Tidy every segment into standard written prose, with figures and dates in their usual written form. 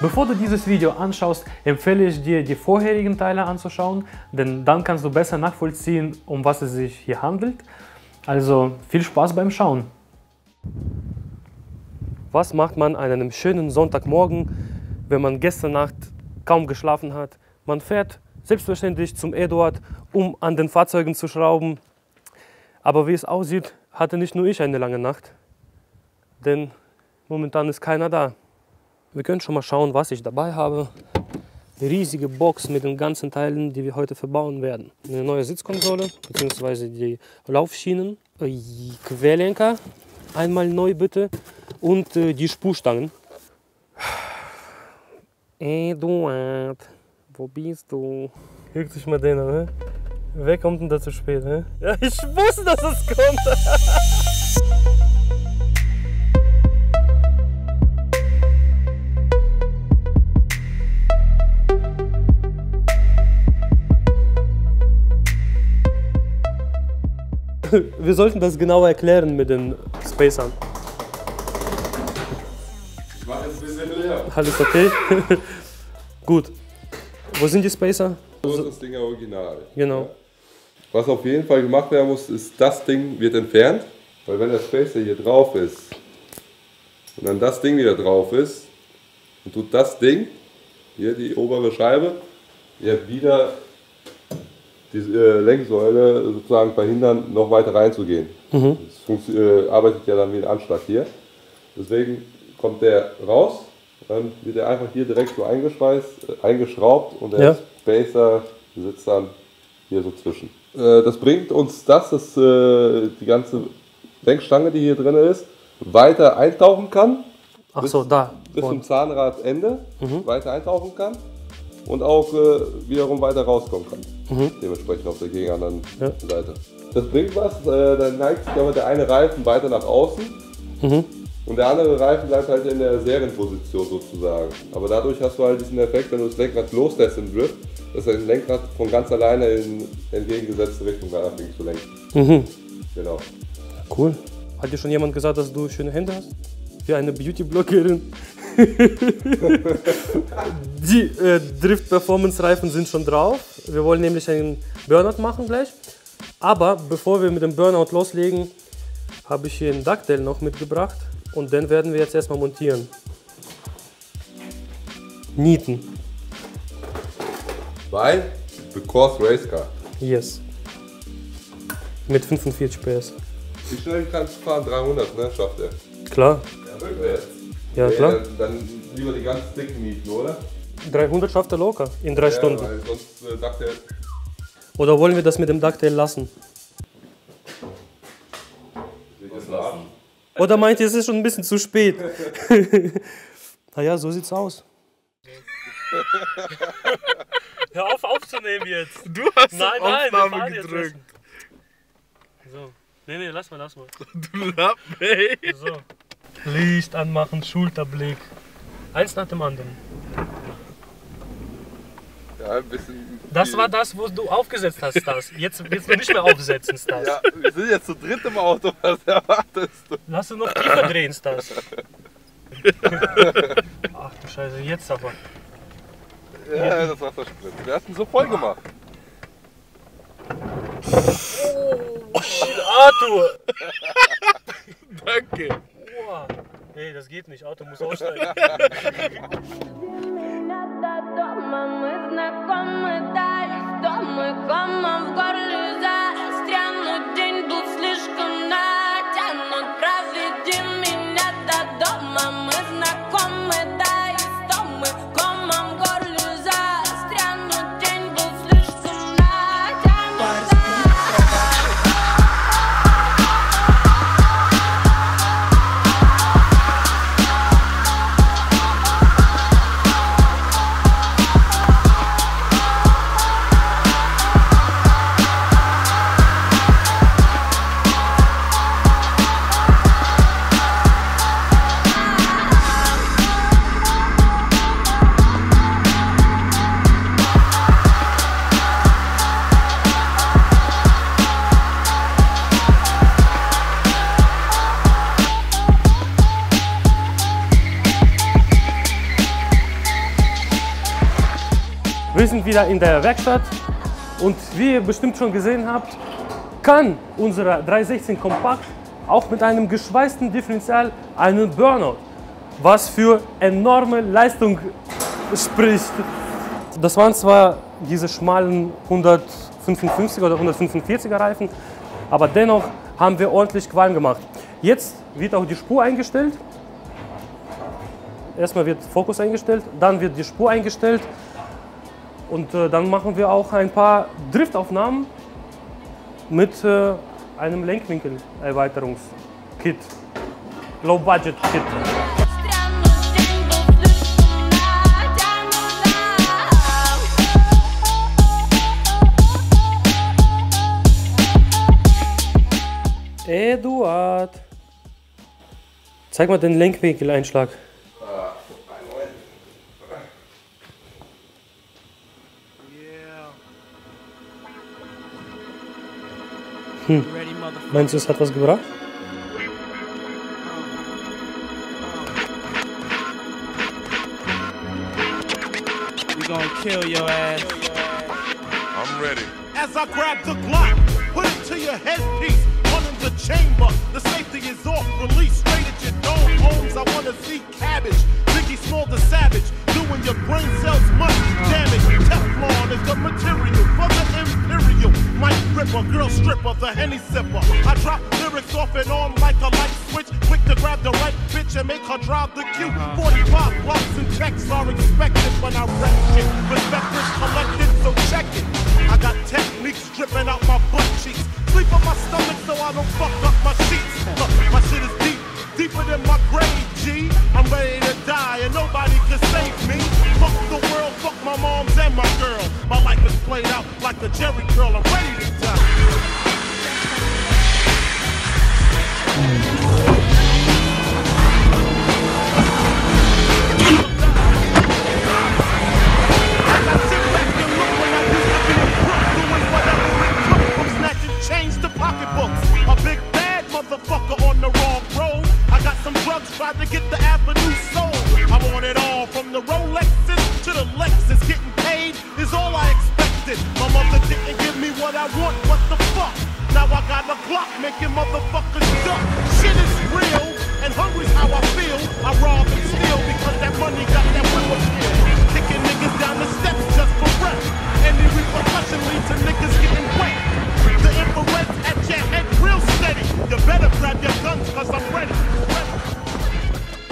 Bevor du dieses Video anschaust, empfehle ich dir, die vorherigen Teile anzuschauen, denn dann kannst du besser nachvollziehen, um was es sich hier handelt. Also viel Spaß beim Schauen! Was macht man an einem schönen Sonntagmorgen, wenn man gestern Nacht kaum geschlafen hat? Man fährt selbstverständlich zum Eduard, um an den Fahrzeugen zu schrauben. Aber wie es aussieht, hatte nicht nur ich eine lange Nacht, denn momentan ist keiner da. Wir können schon mal schauen, was ich dabei habe. Eine riesige Box mit den ganzen Teilen, die wir heute verbauen werden. Eine neue Sitzkonsole bzw. die Laufschienen, Querlenker, einmal neu bitte. Und die Spurstangen. Eduard, wo bist du? Guck dich mal den an, ne? Wer kommt denn da zu spät, ne? Ja, ich wusste, dass es kommt! Wir sollten das genauer erklären mit den Spacern. Alles okay? Gut. Wo sind die Spacer? So ist das Ding original. Genau. Ja. Was auf jeden Fall gemacht werden muss, ist, das Ding wird entfernt. Weil wenn der Spacer hier drauf ist und dann das Ding wieder drauf ist, dann tut das Ding, hier die obere Scheibe, wieder diese Lenksäule sozusagen verhindern, noch weiter reinzugehen. Mhm. Das arbeitet ja dann wie ein Anschlag hier. Deswegen kommt der raus. Dann wird er einfach hier direkt so eingeschraubt und der Spacer sitzt dann hier so zwischen. Das bringt uns dass die ganze Lenkstange, die hier drin ist, weiter eintauchen kann. Ach so, da. Bis zum Zahnradende weiter eintauchen kann und auch wiederum weiter rauskommen kann. Mhm. Dementsprechend auf der gegenanderen Seite. Das bringt was, dann neigt sich aber der eine Reifen weiter nach außen. Mhm. Und der andere Reifen bleibt halt in der Serienposition sozusagen. Aber dadurch hast du halt diesen Effekt, wenn du das Lenkrad loslässt im Drift, dass das Lenkrad von ganz alleine in entgegengesetzte Richtung nach links zu lenken. Mhm. Genau. Cool. Hat dir schon jemand gesagt, dass du schöne Hände hast? Wie eine Beauty-Blockerin. Die Drift-Performance-Reifen sind schon drauf. Wir wollen nämlich einen Burnout machen gleich. Aber bevor wir mit dem Burnout loslegen, habe ich hier einen Ducktail noch mitgebracht. Und den werden wir jetzt erstmal montieren. Nieten. Weil? Because Race Car. Yes. Mit 45 PS. Wie schnell kannst du fahren? 300, ne? Schafft er. Klar. Ja, rückwärts. Ja, okay, klar. Dann lieber die ganz dicken Nieten, oder? 300 schafft er locker in 3 Stunden. Weil sonst Ducktail. Oder wollen wir das mit dem Ducktail lassen? Oder meint ihr, es ist schon ein bisschen zu spät? Naja, so sieht's aus. Hör auf aufzunehmen jetzt! Du hast Aufnahme gedrückt. So. Nee, lass mal, Du Lapp, ey! So. Licht anmachen, Schulterblick. Eins nach dem anderen. Ja, ein bisschen. Das war das, wo du aufgesetzt hast, Stas. Jetzt willst du nicht mehr aufsetzen, Stas. Ja, wir sind jetzt zu dritt im Auto, was erwartest du? Lass uns noch tiefer drehen, Stas. Ach du Scheiße, jetzt aber. Ja, das war Sprit. Wir hatten so voll gemacht. Oh, shit, Arthur! Danke. Oh. Nee, das geht nicht. Auto muss aussteigen. wieder in der Werkstatt. Und wie ihr bestimmt schon gesehen habt, kann unser 316 Kompakt auch mit einem geschweißten Differential einen Burnout, was für enorme Leistung spricht. Das waren zwar diese schmalen 155er oder 145er Reifen, aber dennoch haben wir ordentlich Qualm gemacht. Jetzt wird auch die Spur eingestellt. Erstmal wird Fokus eingestellt, dann wird die Spur eingestellt und dann machen wir auch ein paar Driftaufnahmen mit einem Lenkwinkel-Erweiterungskit, Low-Budget-Kit. Eduard, zeig mal den Lenkwinkeleinschlag. Hm. Meinst du, es hat was gebracht?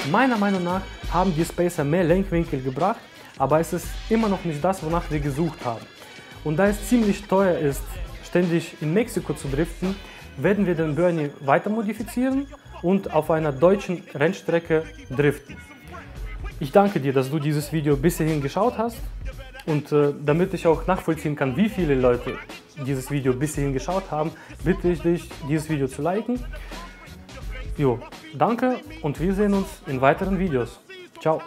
Meiner Meinung nach haben die Spacer mehr Lenkwinkel gebracht, aber es ist immer noch nicht das, wonach wir gesucht haben. Und da es ziemlich teuer ist, ständig in Mexiko zu driften, werden wir den Bernie weiter modifizieren und auf einer deutschen Rennstrecke driften. Ich danke dir, dass du dieses Video bis hierhin geschaut hast und damit ich auch nachvollziehen kann, wie viele Leute dieses Video bis hierhin geschaut haben, bitte ich dich, dieses Video zu liken. Jo, danke und wir sehen uns in weiteren Videos. Ciao!